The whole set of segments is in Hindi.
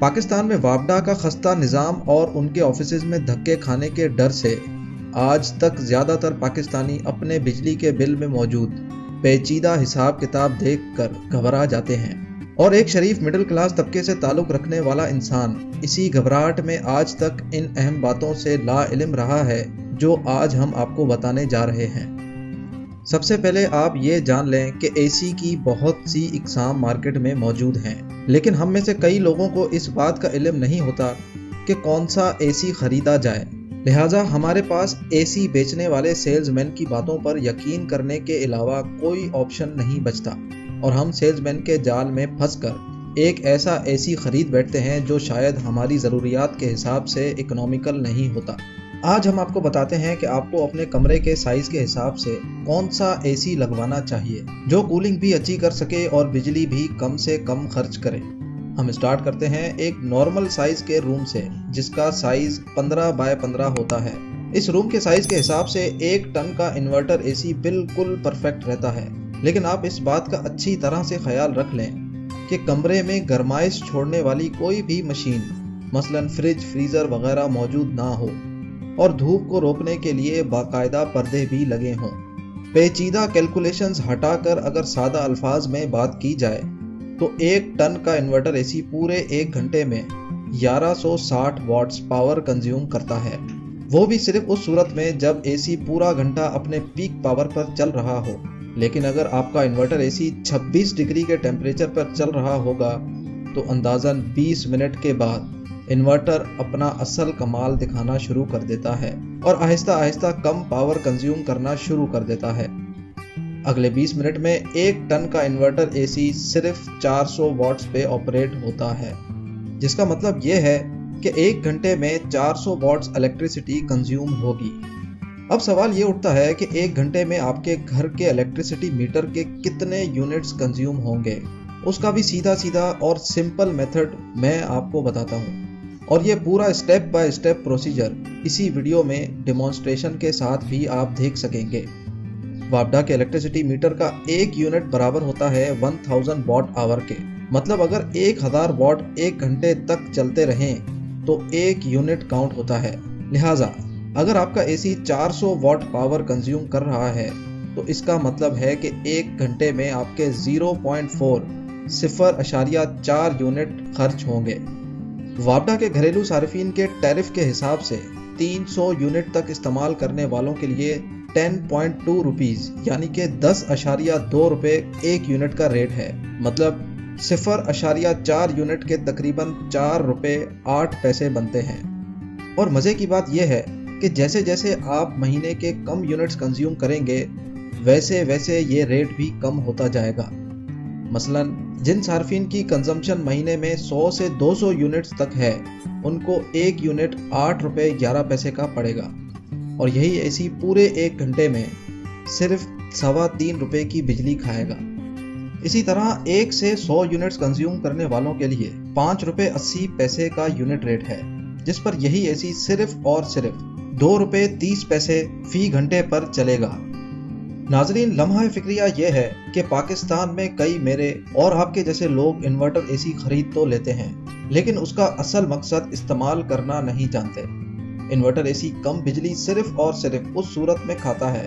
पाकिस्तान में वापडा का खस्ता निज़ाम और उनके ऑफिस में धक्के खाने के डर से आज तक ज़्यादातर पाकिस्तानी अपने बिजली के बिल में मौजूद पेचीदा हिसाब किताब देखकर घबरा जाते हैं और एक शरीफ मिडिल क्लास तबके से ताल्लुक़ रखने वाला इंसान इसी घबराहट में आज तक इन अहम बातों से लाइल्म रहा है जो आज हम आपको बताने जा रहे हैं। सबसे पहले आप ये जान लें कि एसी की बहुत सी इकसाम मार्केट में मौजूद हैं, लेकिन हम में से कई लोगों को इस बात का इल्म नहीं होता कि कौन सा एसी ख़रीदा जाए। लिहाजा हमारे पास एसी बेचने वाले सेल्समैन की बातों पर यकीन करने के अलावा कोई ऑप्शन नहीं बचता और हम सेल्समैन के जाल में फंसकर एक ऐसा एसी ख़रीद बैठते हैं जो शायद हमारी ज़रूरियात के हिसाब से इकोनॉमिकल नहीं होता। आज हम आपको बताते हैं कि आपको अपने कमरे के साइज़ के हिसाब से कौन सा एसी लगवाना चाहिए जो कूलिंग भी अच्छी कर सके और बिजली भी कम से कम खर्च करे। हम स्टार्ट करते हैं एक नॉर्मल साइज़ के रूम से जिसका साइज़ 15 बाय 15 होता है। इस रूम के साइज़ के हिसाब से 1 टन का इन्वर्टर एसी बिल्कुल परफेक्ट रहता है, लेकिन आप इस बात का अच्छी तरह से ख्याल रख लें कि कमरे में गर्माइश छोड़ने वाली कोई भी मशीन मसलन फ्रिज, फ्रीज़र वगैरह मौजूद ना हो और धूप को रोकने के लिए बाकायदा पर्दे भी लगे हों। पेचीदा कैलकुलेशंस हटाकर अगर सादा अल्फाज में बात की जाए तो 1 टन का इन्वर्टर एसी पूरे 1 घंटे में 1160 वाट्स पावर कंज्यूम करता है, वो भी सिर्फ उस सूरत में जब एसी पूरा घंटा अपने पीक पावर पर चल रहा हो। लेकिन अगर आपका इन्वर्टर एसी 26 डिग्री के टेम्परेचर पर चल रहा होगा तो अंदाज़न 20 मिनट के बाद इन्वर्टर अपना असल कमाल दिखाना शुरू कर देता है और आहिस्ता आहिस्ता कम पावर कंज्यूम करना शुरू कर देता है। अगले 20 मिनट में 1 टन का इन्वर्टर एसी सिर्फ 400 वाट्स पे ऑपरेट होता है, जिसका मतलब ये है कि 1 घंटे में 400 वाट्स इलेक्ट्रिसिटी कंज्यूम होगी। अब सवाल ये उठता है कि 1 घंटे में आपके घर के इलेक्ट्रिसिटी मीटर के कितने यूनिट्स कंज्यूम होंगे। उसका भी सीधा सीधा और सिंपल मेथड मैं आपको बताता हूँ और ये पूरा स्टेप बाय स्टेप प्रोसीजर इसी वीडियो में डेमोन्स्ट्रेशन के साथ भी आप देख सकेंगे। वापडा के इलेक्ट्रिसिटी मीटर का 1 यूनिट बराबर होता है 1000 वॉट आवर के, मतलब अगर 1000 वॉट 1 घंटे तक चलते रहें तो 1 यूनिट काउंट होता है। लिहाजा अगर आपका एसी 400 वॉट पावर कंज्यूम कर रहा है तो इसका मतलब है कि 1 घंटे में आपके 0.4 यूनिट खर्च होंगे। वापडा के घरेलू सार्फिन के टैरिफ के हिसाब से 300 यूनिट तक इस्तेमाल करने वालों के लिए 10.2 रुपीज़ यानी कि 10.2 रुपये 1 यूनिट का रेट है, मतलब 0.4 यूनिट के तकरीबन 4 रुपये 8 पैसे बनते हैं। और मज़े की बात यह है कि जैसे जैसे आप महीने के कम यूनिट्स कंज्यूम करेंगे वैसे वैसे ये रेट भी कम होता जाएगा। मसलन जिन सार्फिन की कंजम्पशन महीने में 100 से 200 यूनिट्स तक है उनको 1 यूनिट 8 रुपये 11 पैसे का पड़ेगा और यही एसी पूरे 1 घंटे में सिर्फ 3.25 रुपये की बिजली खाएगा। इसी तरह 1 से 100 यूनिट्स कंज्यूम करने वालों के लिए 5.80 रुपये का यूनिट रेट है, जिस पर यही एसी सिर्फ और सिर्फ 2.30 रुपये फी घंटे पर चलेगा। नाजरीन लम्हा फिक्रिया यह है कि पाकिस्तान में कई मेरे और आपके जैसे लोग इन्वर्टर एसी खरीद तो लेते हैं, लेकिन उसका असल मकसद इस्तेमाल करना नहीं जानते। इन्वर्टर एसी कम बिजली सिर्फ और सिर्फ उस सूरत में खाता है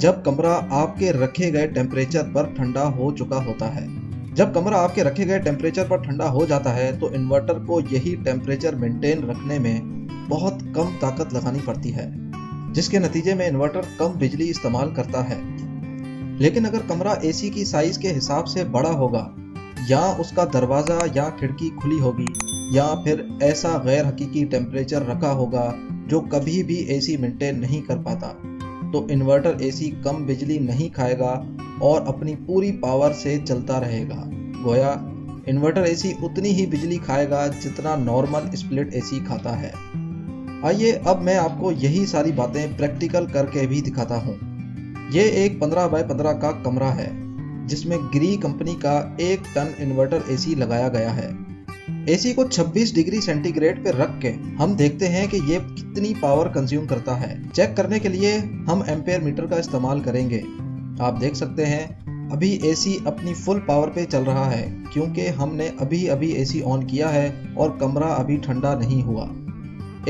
जब कमरा आपके रखे गए टेम्परेचर पर ठंडा हो चुका होता है। जब कमरा आपके रखे गए टेम्परेचर पर ठंडा हो जाता है तो इन्वर्टर को यही टेम्परेचर मेंटेन रखने में बहुत कम ताकत लगानी पड़ती है, जिसके नतीजे में इन्वर्टर कम बिजली इस्तेमाल करता है। लेकिन अगर कमरा एसी की साइज के हिसाब से बड़ा होगा या उसका दरवाज़ा या खिड़की खुली होगी या फिर ऐसा गैर हकीकी टेम्परेचर रखा होगा जो कभी भी एसी मेंटेन नहीं कर पाता, तो इन्वर्टर एसी कम बिजली नहीं खाएगा और अपनी पूरी पावर से चलता रहेगा। गोया इन्वर्टर एसी उतनी ही बिजली खाएगा जितना नॉर्मल स्प्लिट एसी खाता है। आइए अब मैं आपको यही सारी बातें प्रैक्टिकल करके भी दिखाता हूँ। ये एक 15 बाय 15 का कमरा है जिसमें ग्री कंपनी का 1 टन इन्वर्टर एसी लगाया गया है। एसी को 26 डिग्री सेंटीग्रेड पे रख के हम देखते हैं कि ये कितनी पावर कंज्यूम करता है। चेक करने के लिए हम एम्पेयर मीटर का इस्तेमाल करेंगे। आप देख सकते हैं अभी एसी अपनी फुल पावर पे चल रहा है क्योंकि हमने अभी अभी एसी ऑन किया है और कमरा अभी ठंडा नहीं हुआ।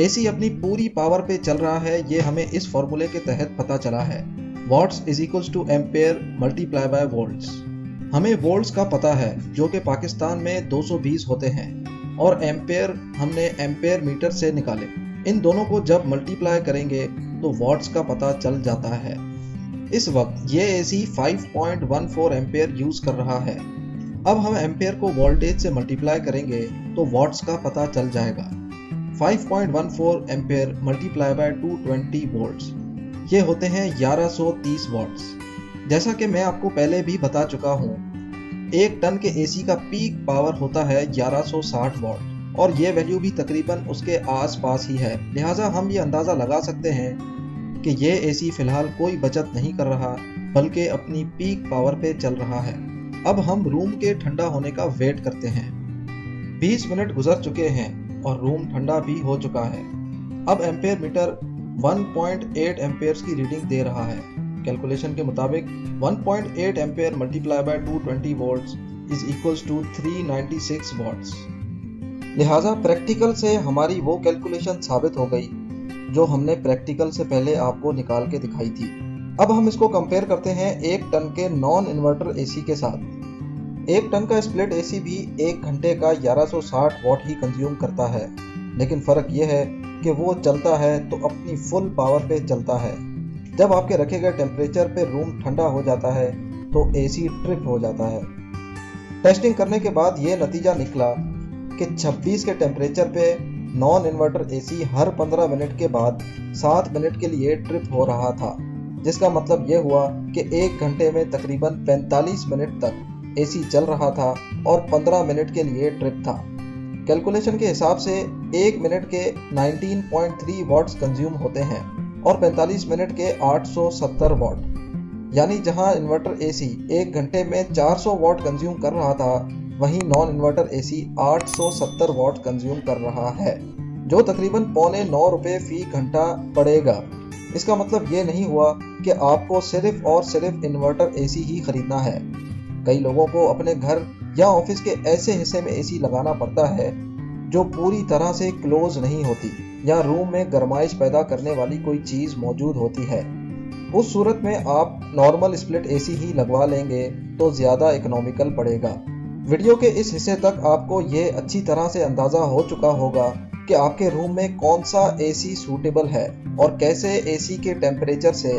एसी अपनी पूरी पावर पे चल रहा है, ये हमें इस फॉर्मूले के तहत पता चला है। Watts is equals to ampere multiply by volts. हमें वोल्ट्स का पता है जो कि पाकिस्तान में 220 होते हैं, और एम्पेयर हमने एम्पेयर मीटर से निकाले। इन दोनों को जब मल्टीप्लाई करेंगे तो वॉट्स का पता चल जाता है। इस वक्त ये एसी 5.14 एम्पेयर यूज कर रहा है। अब हम एम्पेयर को वोल्टेज से मल्टीप्लाई करेंगे तो वॉट्स का पता चल जाएगा। 5.14 एम्पेयर मल्टीप्लाई बाय 220 वोल्ट्स, ये होते हैं 1130 वॉट्स। जैसा कि मैं आपको पहले भी बता चुका हूँ, एक टन के एसी का पीक पावर होता है 1160 वॉट, और ये वैल्यू भी तकरीबन उसके आसपास ही है। लिहाजा हम ये अंदाज़ा लगा सकते हैं कि ये एसी फिलहाल कोई बचत नहीं कर रहा, बल्कि अपनी पीक पावर पे चल रहा है। अब हम रूम के ठंडा होने का वेट करते हैं। 20 मिनट गुजर चुके हैं और रूम ठंडा भी हो चुका है। अब एम्पेयर मीटर 1.8 एम्पेयर्स की रीडिंग दे रहा है। कैलकुलेशन के मुताबिक 1.8 ampere multiply by 220 volts is equals to 396 watts. लिहाजा प्रैक्टिकल से हमारी वो कैलकुलेशन साबित हो गई जो हमने प्रैक्टिकल से पहले आपको निकाल के दिखाई थी। अब हम इसको कंपेयर करते हैं एक टन के नॉन इन्वर्टर एसी के साथ। एक टन का स्प्लिट एसी भी एक घंटे का 1160 वॉट ही कंज्यूम करता है, लेकिन फ़र्क यह है कि वो चलता है तो अपनी फुल पावर पे चलता है। जब आपके रखे गए टेम्परेचर पे रूम ठंडा हो जाता है तो एसी ट्रिप हो जाता है। टेस्टिंग करने के बाद ये नतीजा निकला कि 26 के टेम्परेचर पे नॉन इन्वर्टर एसी हर 15 मिनट के बाद 7 मिनट के लिए ट्रिप हो रहा था, जिसका मतलब यह हुआ कि एक घंटे में तकरीबन 45 मिनट तक एसी चल रहा था और 15 मिनट के लिए ट्रिप था। कैलकुलेशन के हिसाब से एक मिनट के 19.3 वॉट्स कंज्यूम होते हैं और 45 मिनट के 870 वॉट। यानी जहां इन्वर्टर एसी एक घंटे में 400 वॉट कंज्यूम कर रहा था, वहीं non inverter AC 870 watt consume कर रहा है, जो तकरीबन पौने 9 रुपये फी घंटा पड़ेगा। इसका मतलब ये नहीं हुआ कि आपको सिर्फ और सिर्फ इन्वर्टर एसी ही खरीदना है। कई लोगों को अपने घर या ऑफिस के ऐसे हिस्से में एसी लगाना पड़ता है जो पूरी तरह से क्लोज नहीं होती या रूम में गर्माइश पैदा करने वाली कोई चीज़ मौजूद होती है। उस सूरत में आप नॉर्मल स्प्लिट एसी ही लगवा लेंगे तो ज़्यादा इकोनॉमिकल पड़ेगा। वीडियो के इस हिस्से तक आपको ये अच्छी तरह से अंदाज़ा हो चुका होगा कि आपके रूम में कौन सा एसी सूटेबल है और कैसे एसी के टेम्परेचर से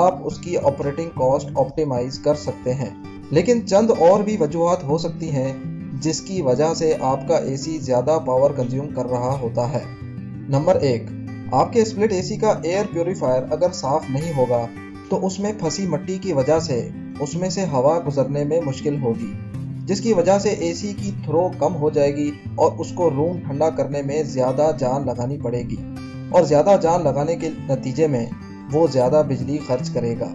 आप उसकी ऑपरेटिंग कॉस्ट ऑप्टिमाइज कर सकते हैं। लेकिन चंद और भी वजूहात हो सकती हैं जिसकी वजह से आपका एसी ज़्यादा पावर कंज्यूम कर रहा होता है। नंबर 1, आपके स्प्लिट एसी का एयर प्योरीफायर अगर साफ़ नहीं होगा तो उसमें फंसी मिट्टी की वजह से उसमें से हवा गुजरने में मुश्किल होगी, जिसकी वजह से एसी की थ्रो कम हो जाएगी और उसको रूम ठंडा करने में ज़्यादा जान लगानी पड़ेगी, और ज़्यादा जान लगाने के नतीजे में वो ज़्यादा बिजली खर्च करेगा।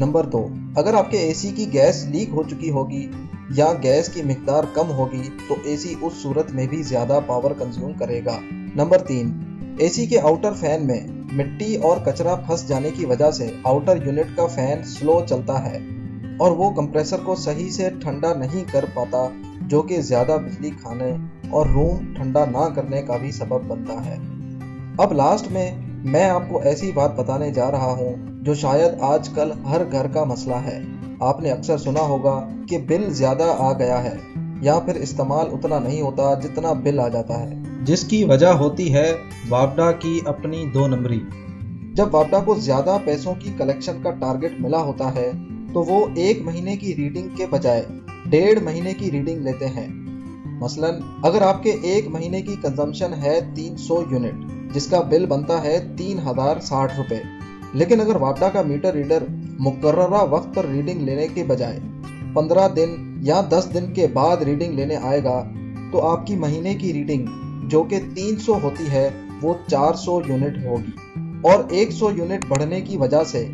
नंबर 2, अगर आपके एसी की गैस लीक हो चुकी होगी या गैस की मिकदार कम होगी तो एसी उस सूरत में भी ज़्यादा पावर कंज्यूम करेगा। नंबर 3, एसी के आउटर फैन में मिट्टी और कचरा फंस जाने की वजह से आउटर यूनिट का फैन स्लो चलता है और वो कंप्रेसर को सही से ठंडा नहीं कर पाता, जो कि ज़्यादा बिजली खाने और रूम ठंडा ना करने का भी सबब बनता है। अब लास्ट में मैं आपको ऐसी बात बताने जा रहा हूँ जो शायद आजकल हर घर का मसला है। आपने अक्सर सुना होगा कि बिल ज़्यादा आ गया है या फिर इस्तेमाल उतना नहीं होता जितना बिल आ जाता है, जिसकी वजह होती है वापडा की अपनी 2 नंबरी। जब वापडा को ज़्यादा पैसों की कलेक्शन का टारगेट मिला होता है तो वो 1 महीने की रीडिंग के बजाय 1.5 महीने की रीडिंग लेते हैं। मसलन अगर आपके 1 महीने की कंजम्पशन है 300 यूनिट, जिसका बिल बनता है 3060 रुपये, लेकिन अगर वापडा का मीटर रीडर मुकर्ररा वक्त पर रीडिंग लेने के बजाय 15 दिन या 10 दिन के बाद रीडिंग लेने आएगा तो आपकी महीने की रीडिंग जो कि 300 होती है वो 400 यूनिट होगी, और 100 यूनिट बढ़ने की वजह से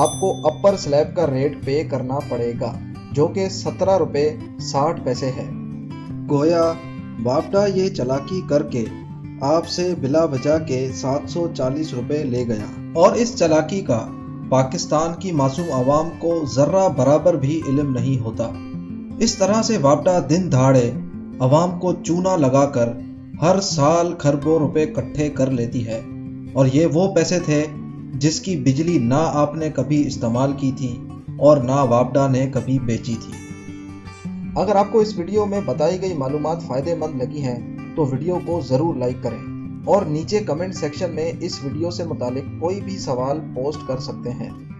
आपको अपर स्लैब का रेट पे करना पड़ेगा, जो कि 17 रुपये 60 पैसे है। गोया वापडा ये चालाकी करके आपसे बिला वजह के 740 रुपये ले गया, और इस चालाकी का पाकिस्तान की मासूम आवाम को जर्रा बराबर भी इल्म नहीं होता। इस तरह से वापडा दिन दहाड़े आवाम को चूना लगाकर हर साल खरबों रुपए इकट्ठे कर लेती है, और ये वो पैसे थे जिसकी बिजली ना आपने कभी इस्तेमाल की थी और ना वापडा ने कभी बेची थी। अगर आपको इस वीडियो में बताई गई मालूमात फ़ायदेमंद लगी हैं तो वीडियो को ज़रूर लाइक करें और नीचे कमेंट सेक्शन में इस वीडियो से मुतालिक कोई भी सवाल पोस्ट कर सकते हैं।